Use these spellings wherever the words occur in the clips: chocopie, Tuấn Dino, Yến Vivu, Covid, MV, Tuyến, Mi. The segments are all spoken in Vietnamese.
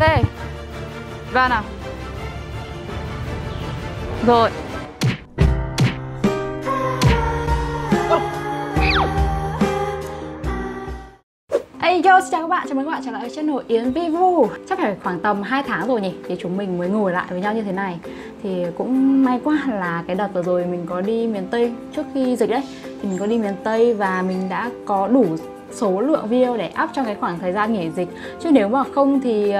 Ok, vào nào. Rồi. Hey yo, xin chào các bạn, chào mừng các bạn trở lại với channel Yến Vivu. Chắc phải khoảng tầm 2 tháng rồi nhỉ, thì chúng mình mới ngồi lại với nhau như thế này. Thì cũng may quá là cái đợt vừa rồi mình có đi miền Tây, trước khi dịch đấy, thì mình có đi miền Tây và mình đã có đủ số lượng video để up trong cái khoảng thời gian nghỉ dịch. Chứ nếu mà không thì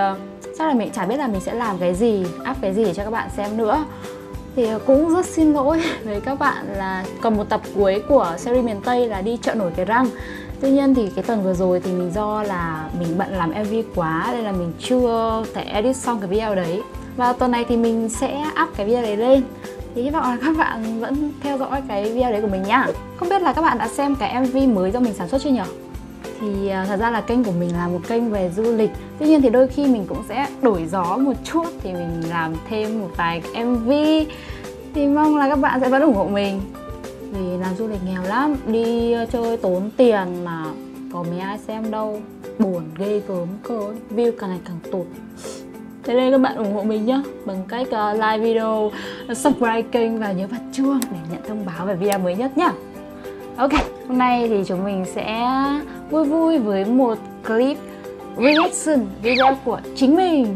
chắc là mình chả biết là mình sẽ làm cái gì, up cái gì để cho các bạn xem nữa. Thì cũng rất xin lỗi với các bạn là còn một tập cuối của series miền Tây là đi chợ nổi Cái Răng. Tuy nhiên thì cái tuần vừa rồi thì mình do là mình bận làm MV quá nên là mình chưa thể edit xong cái video đấy. Và tuần này thì mình sẽ up cái video đấy lên. Thì hy vọng là các bạn vẫn theo dõi cái video đấy của mình nhá. Không biết là các bạn đã xem cái MV mới do mình sản xuất chưa nhỉ? Thì thật ra là kênh của mình là một kênh về du lịch. Tuy nhiên thì đôi khi mình cũng sẽ đổi gió một chút, thì mình làm thêm một vài MV. Thì mong là các bạn sẽ vẫn ủng hộ mình. Vì làm du lịch nghèo lắm, đi chơi tốn tiền mà có mấy ai xem đâu. Buồn ghê gớm cơ, view càng ngày càng tụt. Thế nên các bạn ủng hộ mình nhá, bằng cách like video, subscribe kênh và nhớ bật chuông để nhận thông báo về video mới nhất nhá. Ok, hôm nay thì chúng mình sẽ vui vui với một clip reaction video của chính mình.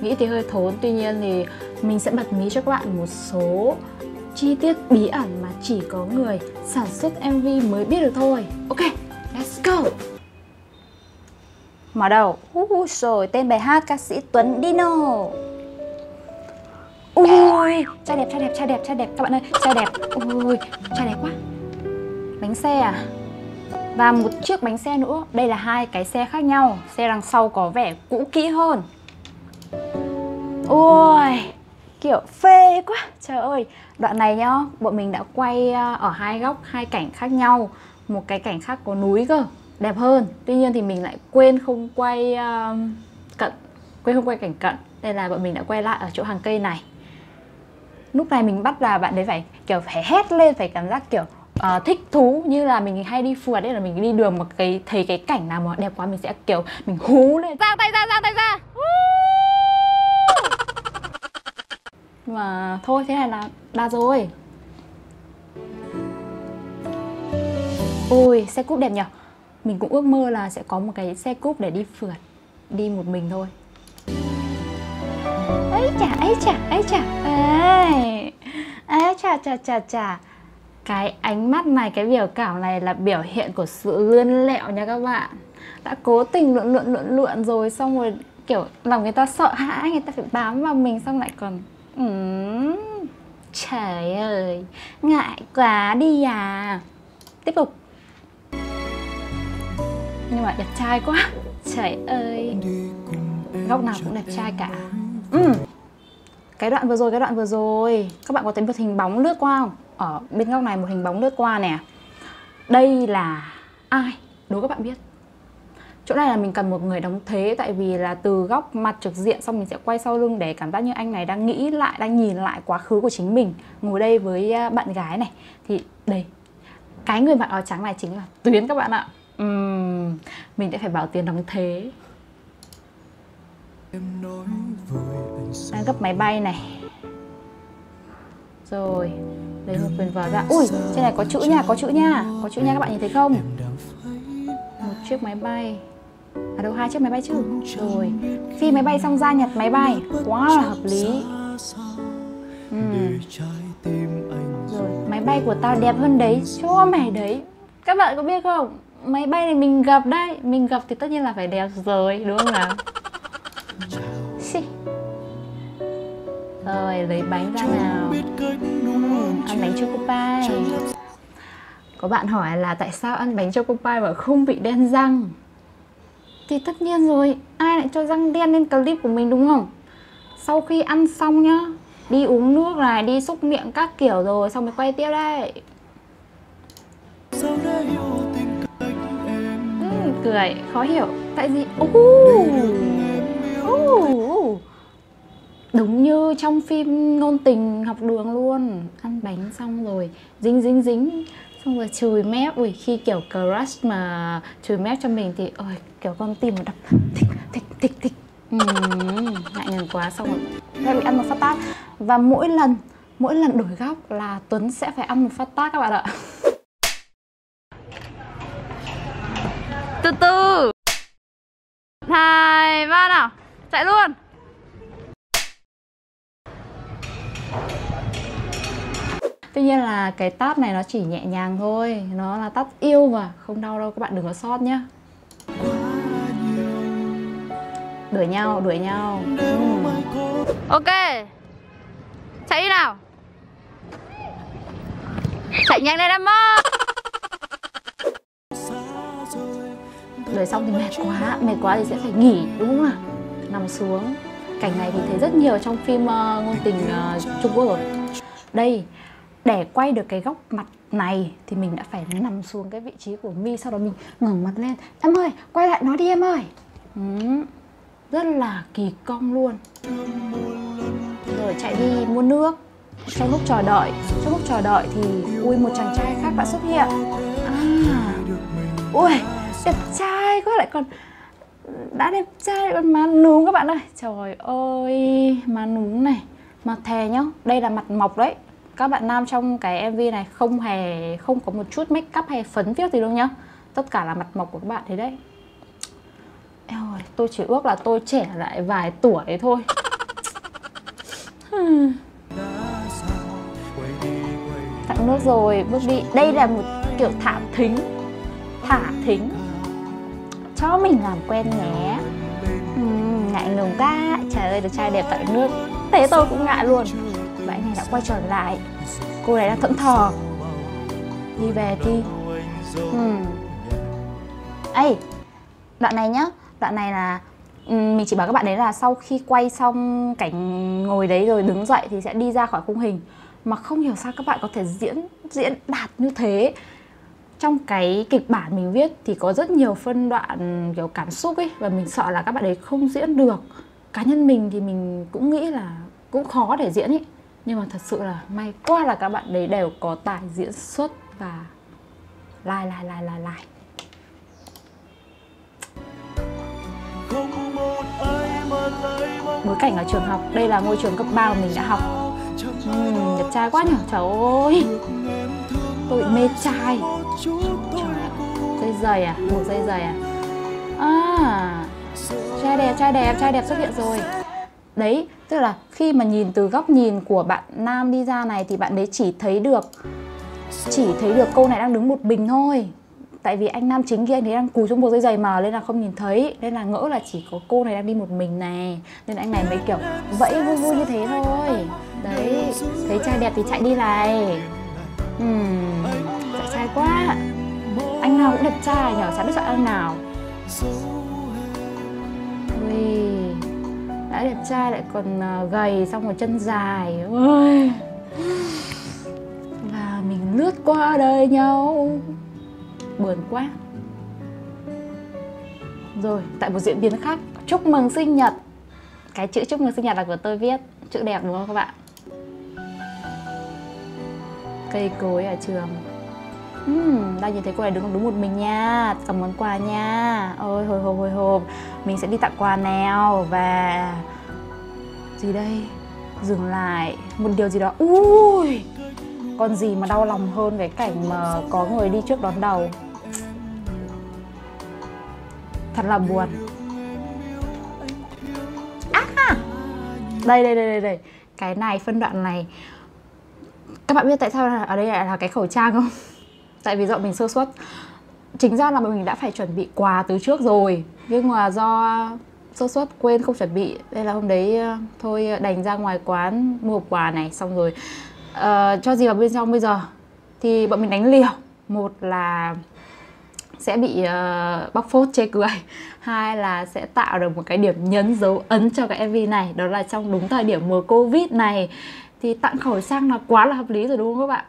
Nghĩ thì hơi thốn, tuy nhiên thì mình sẽ bật mí cho các bạn một số chi tiết bí ẩn mà chỉ có người sản xuất MV mới biết được thôi. Ok, let's go. Mở đầu. Rồi, tên bài hát ca sĩ Tuấn Dino. Ui, trai đẹp, trai đẹp, trai đẹp, trai đẹp các bạn ơi, trai đẹp. Ui, trai đẹp quá. Bánh xe à? Và một chiếc bánh xe nữa. Đây là hai cái xe khác nhau. Xe đằng sau có vẻ cũ kỹ hơn. Ui, kiểu phê quá. Trời ơi, đoạn này nhá, bọn mình đã quay ở hai góc, hai cảnh khác nhau. Một cái cảnh khác có núi cơ, đẹp hơn. Tuy nhiên thì mình lại quên không quay cận, quên không quay cảnh cận. Đây là bọn mình đã quay lại ở chỗ hàng cây này. Lúc này mình bắt là bạn đấy phải kiểu phải hét lên, phải cảm giác kiểu thích thú. Như là mình hay đi phượt đấy, là mình đi đường mà thấy cái cảnh nào mà đẹp quá mình sẽ kiểu mình hú lên. Giang tay ra, giang tay ra. Mà thôi, thế này là đã rồi. Ôi, xe cúp đẹp nhỉ. Mình cũng ước mơ là sẽ có một cái xe cúp để đi phượt, đi một mình thôi. Ấy chà, ấy chà, ấy chà. Ấy chà, chà, chà, chà. Cái ánh mắt này, cái biểu cảm này là biểu hiện của sự lươn lẹo nha các bạn. Đã cố tình lượn rồi, xong rồi kiểu lòng người ta sợ hãi, người ta phải bám vào mình, xong lại còn trời ơi, ngại quá đi à. Tiếp tục. Nhưng mà đẹp trai quá. Trời ơi, góc nào cũng đẹp trai cả. Cái đoạn vừa rồi các bạn có thấy một hình bóng lướt qua không? Ở bên góc này một hình bóng lướt qua nè. Đây là ai? Đố các bạn biết. Chỗ này là mình cần một người đóng thế, tại vì là từ góc mặt trực diện xong mình sẽ quay sau lưng để cảm giác như anh này đang nghĩ lại, đang nhìn lại quá khứ của chính mình. Ngồi đây với bạn gái này thì đây, cái người mặc áo trắng này chính là Tuyến các bạn ạ. Mình đã phải bảo Tuyến đóng thế. Đang gấp máy bay này. Rồi, lấy một quyền vào ra. Ui, trên này có chữ nha, có chữ nha, có chữ nha, các bạn nhìn thấy không? Một chiếc máy bay. À đâu, hai chiếc máy bay chứ. Rồi, phi máy bay xong ra nhặt máy bay. Quá là hợp lý. Rồi, máy bay của tao đẹp hơn đấy, cho mày đấy. Các bạn có biết không? Máy bay này mình gặp đây. Mình gặp thì tất nhiên là phải đẹp rồi, đúng không nào? Rồi, lấy bánh ra nào. Ăn bánh chocopie. Có bạn hỏi là tại sao ăn bánh chocopie mà không bị đen răng? Thì tất nhiên rồi, ai lại cho răng đen lên clip của mình đúng không? Sau khi ăn xong nhá, đi uống nước này, đi xúc miệng các kiểu rồi, xong mới quay tiếp đây. Cười, khó hiểu. Tại vì... Đúng như trong phim ngôn tình học đường luôn. Ăn bánh xong rồi dính xong rồi chùi mép. Ui, khi kiểu crush mà chùi mép cho mình thì ôi, kiểu con tim mà đập thịch thịch thịch thịch Ngại ngần quá xong rồi. Tôi bị ăn một phát tác. Và mỗi lần đổi góc là Tuấn sẽ phải ăn một phát tác các bạn ạ. Từ từ. 2, 3 nào. Chạy luôn. Tuy nhiên là cái tát này nó chỉ nhẹ nhàng thôi. Nó là tát yêu mà, không đau đâu các bạn, đừng có sót nhá. Đuổi nhau, đuổi nhau. Ok. Chạy đi nào. Chạy nhanh lên em ơi. Đuổi xong thì mệt quá thì sẽ phải nghỉ đúng không nào? Nằm xuống. Cảnh này thì thấy rất nhiều trong phim ngôn tình Trung Quốc rồi. Đây, để quay được cái góc mặt này thì mình đã phải nằm xuống cái vị trí của Mi, sau đó mình ngẩng mặt lên. Em ơi, quay lại nó đi em ơi. Rất là kỳ công luôn. Rồi chạy đi mua nước. Trong lúc chờ đợi thì ui, một chàng trai khác đã xuất hiện. Ui, đẹp trai quá, lại còn đã đẹp trai lại còn má núng các bạn ơi. Trời ơi, má núng này, mà thề nhá, đây là mặt mọc đấy. Các bạn nam trong cái MV này không có một chút make up hay phấn viết gì đâu nhá. Tất cả là mặt mọc của các bạn thế đấy. Eo ơi, tôi chỉ ước là tôi trẻ lại vài tuổi thôi. Tặng nước rồi, bước đi. Đây là một kiểu thả thính. Cho mình làm quen nhé. Ngại ngùng ta. Trời ơi, được trai đẹp tặng nước. Thế tôi cũng ngại luôn. Và anh này đã quay trở lại. Cô này đang thẫn thờ. Đi về đi. Ê, đoạn này nhá, đoạn này là mình chỉ bảo các bạn đấy là sau khi quay xong cảnh ngồi đấy rồi đứng dậy thì sẽ đi ra khỏi khung hình. Mà không hiểu sao các bạn có thể diễn đạt như thế. Trong cái kịch bản mình viết thì có rất nhiều phân đoạn kiểu cảm xúc ấy, và mình sợ là các bạn đấy không diễn được. Cá nhân mình thì mình cũng nghĩ là cũng khó để diễn ấy, nhưng mà thật sự là may quá là các bạn đấy đều có tài diễn xuất và lai. Bối cảnh ở trường học, đây là ngôi trường cấp 3 mà mình đã học. Đẹp trai quá nhỉ, trời ơi. Tôi bị mê trai. Dây giày à, một dây giày à. Trai đẹp xuất hiện rồi. Đấy, tức là khi mà nhìn từ góc nhìn của bạn nam đi ra này thì bạn đấy chỉ thấy được cô này đang đứng một mình thôi. Tại vì anh nam chính kia anh ấy đang cúi xuống một dây giày mà, nên là không nhìn thấy, nên là ngỡ là chỉ có cô này đang đi một mình này, nên anh này mới kiểu vẫy vui vui như thế thôi. Đấy, thấy trai đẹp thì chạy đi này. Trai quá. Anh nào cũng đẹp trai nhở, chả biết chọn anh nào. Ui, đã đẹp trai lại còn gầy, xong rồi chân dài. Ui. Và mình lướt qua đời nhau. Buồn quá. Rồi, tại một diễn biến khác, chúc mừng sinh nhật. Cái chữ chúc mừng sinh nhật là của tôi viết. Chữ đẹp đúng không các bạn? Cây cối ở trường. Đang nhìn thấy cô này đứng một mình nha. Cầm món quà nha. Ôi, hồi hộp. Mình sẽ đi tặng quà nào. Và... gì đây? Dừng lại. Một điều gì đó. Ui, còn gì mà đau lòng hơn cái cảnh mà có người đi trước đón đầu. Thật là buồn. Đây. Cái này, phân đoạn này. Các bạn biết tại sao ở đây lại là cái khẩu trang không? Tại vì do mình sơ suất. Chính ra là mình đã phải chuẩn bị quà từ trước rồi, nhưng mà do sơ suất quên không chuẩn bị. Đây là hôm đấy thôi đành ra ngoài quán mua quà này, xong rồi cho gì vào bên trong bây giờ. Thì bọn mình đánh liều. Một là sẽ bị bóc phốt chê cười, hai là sẽ tạo được một cái điểm nhấn dấu ấn cho cái MV này. Đó là trong đúng thời điểm mùa Covid này thì tặng khẩu trang là quá là hợp lý rồi đúng không các bạn?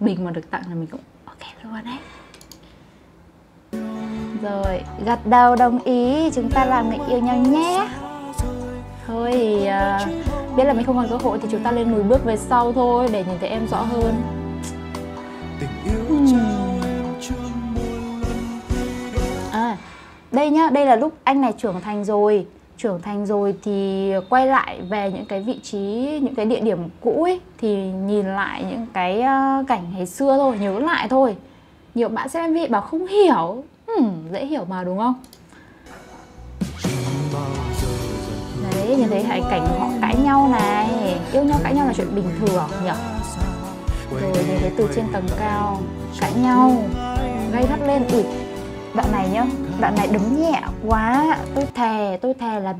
Mình mà được tặng là mình cũng ok luôn đấy. Rồi, gật đầu đồng ý, chúng ta làm người yêu nhau nhé. Thôi thì biết là mình không còn cơ hội thì chúng ta lên lùi bước về sau thôi, để nhìn thấy em rõ hơn. Đây nhá, đây là lúc anh này trưởng thành rồi. trưởng thành rồi thì quay lại về những cái vị trí, những cái địa điểm cũ ấy, thì nhìn lại những cái cảnh ngày xưa thôi, nhớ lại thôi. Nhiều bạn xem MV bảo không hiểu, dễ hiểu mà đúng không? Đấy, nhìn thấy hãy cảnh họ cãi nhau này, yêu nhau cãi nhau là chuyện bình thường nhỉ? Rồi nhìn thấy từ trên tầng cao cãi nhau, gây gắt lên. Ủi, đoạn này nhá, đoạn này đấm nhẹ quá. Tôi thề là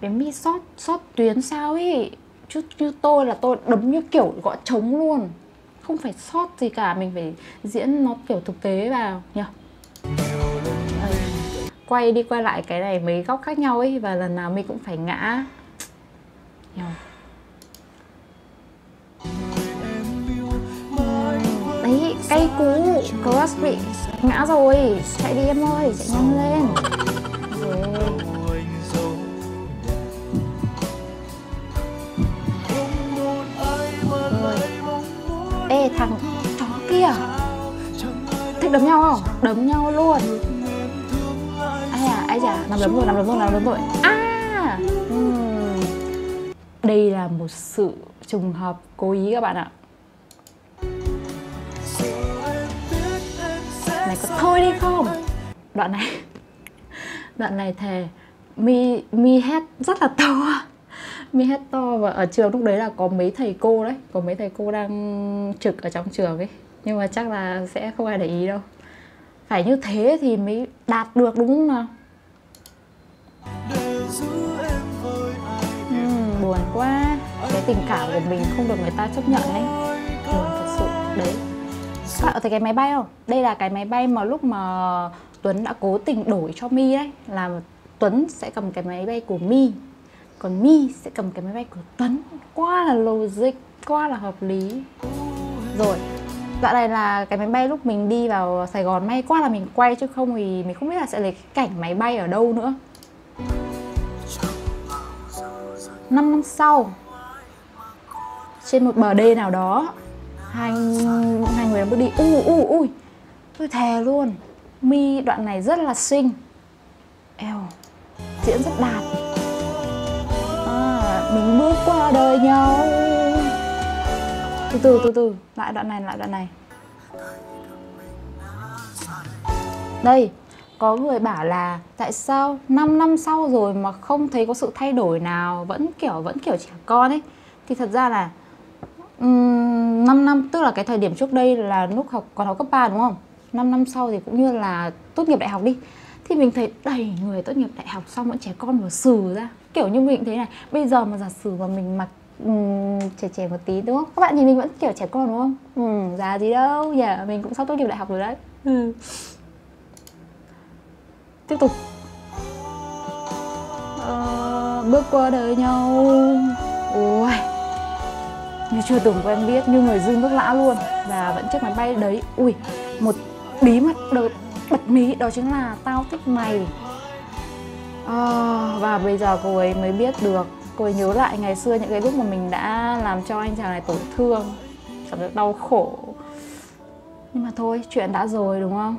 bé Mi sót Tuyến sao ấy. Chứ như tôi là tôi đấm như kiểu gõ trống luôn, không phải sót gì cả, mình phải diễn nó kiểu thực tế vào nhỉ. Quay đi quay lại cái này mấy góc khác nhau ấy, và lần nào mình cũng phải ngã. Đấy, cây cú, crush bị ngã rồi, chạy đi em ơi, chạy nhanh lên. Ê, thằng chó kia thích đấm nhau không? Đấm nhau luôn. Ai da, nằm đấm rồi. Đây là một sự trùng hợp cố ý các bạn ạ. Này có thôi đi không? Đoạn này thề Mi hét rất là to. Mi hét to, và ở trường lúc đấy là có mấy thầy cô đấy, có mấy thầy cô đang trực ở trong trường ấy. Nhưng mà chắc là sẽ không ai để ý đâu. Phải như thế thì mới đạt được đúng không nào? Buồn quá. Cái tình cảm của mình không được người ta chấp nhận đấy. Buồn thật sự. Đấy. Các bạn có thấy cái máy bay không? Đây là cái máy bay mà lúc mà Tuấn đã cố tình đổi cho Mi đấy. Là Tuấn sẽ cầm cái máy bay của Mi, còn Mi sẽ cầm cái máy bay của Tuấn. Quá là logic, quá là hợp lý. Rồi. Đoạn này là cái máy bay lúc mình đi vào Sài Gòn, may quá là mình quay, chứ không thì mình không biết là sẽ lấy cái cảnh máy bay ở đâu nữa. 5 năm sau, trên một bờ đê nào đó, hai người đang bước đi. Ui, tôi thề luôn, Mi đoạn này rất là xinh, eo, diễn rất đạt. Mình bước qua đời nhau. Từ từ, lại đoạn này. Đây, có người bảo là tại sao 5 năm sau rồi mà không thấy có sự thay đổi nào, vẫn kiểu trẻ con ấy. Thì thật ra là 5 năm, tức là cái thời điểm trước đây là lúc còn học cấp 3 đúng không? 5 năm sau thì cũng như là tốt nghiệp đại học đi. Thì mình thấy đầy người tốt nghiệp đại học xong vẫn trẻ con vừa sừ ra. Kiểu như mình thế này, bây giờ mà giả sử mà mình mặc trẻ một tí đúng không? Các bạn nhìn mình vẫn kiểu trẻ con đúng không? Già gì đâu nhỉ, mình cũng sắp tốt nghiệp đại học rồi đấy. Tiếp tục. Bước qua đời nhau. Ôi, như chưa từng quen biết, như người dưng nước lã luôn. Và vẫn chiếc máy bay đấy. Ui, một bí mật bật mí, đó chính là tao thích mày. Và bây giờ cô ấy mới biết được. Cô ấy nhớ lại ngày xưa những cái lúc mà mình đã làm cho anh chàng này tổn thương, cảm thấy đau khổ. Nhưng mà thôi, chuyện đã rồi đúng không?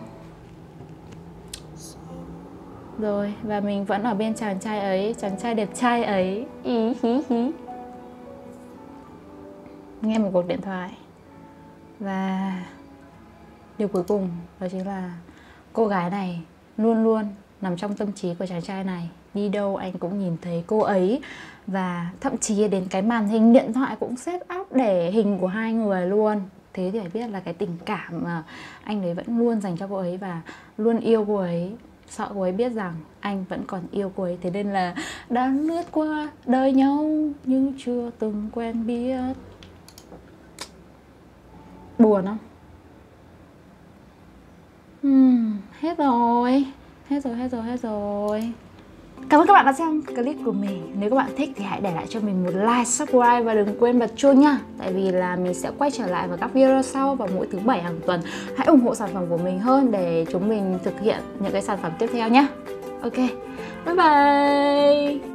Rồi, và mình vẫn ở bên chàng trai ấy, chàng trai đẹp trai ấy. Nghe một cuộc điện thoại. Và điều cuối cùng đó chính là cô gái này luôn luôn nằm trong tâm trí của chàng trai này. Đi đâu anh cũng nhìn thấy cô ấy. Và thậm chí đến cái màn hình điện thoại cũng set up để hình của hai người luôn. Thế thì phải biết là cái tình cảm mà anh ấy vẫn luôn dành cho cô ấy, và luôn yêu cô ấy. Sợ cô ấy biết rằng anh vẫn còn yêu cô ấy. Thế nên là đã lướt qua đời nhau nhưng chưa từng quen biết. Buồn không? Hết rồi. Cảm ơn các bạn đã xem clip của mình. Nếu các bạn thích thì hãy để lại cho mình một like, subscribe và đừng quên bật chuông nha. Tại vì là mình sẽ quay trở lại vào các video sau vào mỗi thứ Bảy hàng tuần. Hãy ủng hộ sản phẩm của mình hơn để chúng mình thực hiện những cái sản phẩm tiếp theo nhé. Ok, bye bye.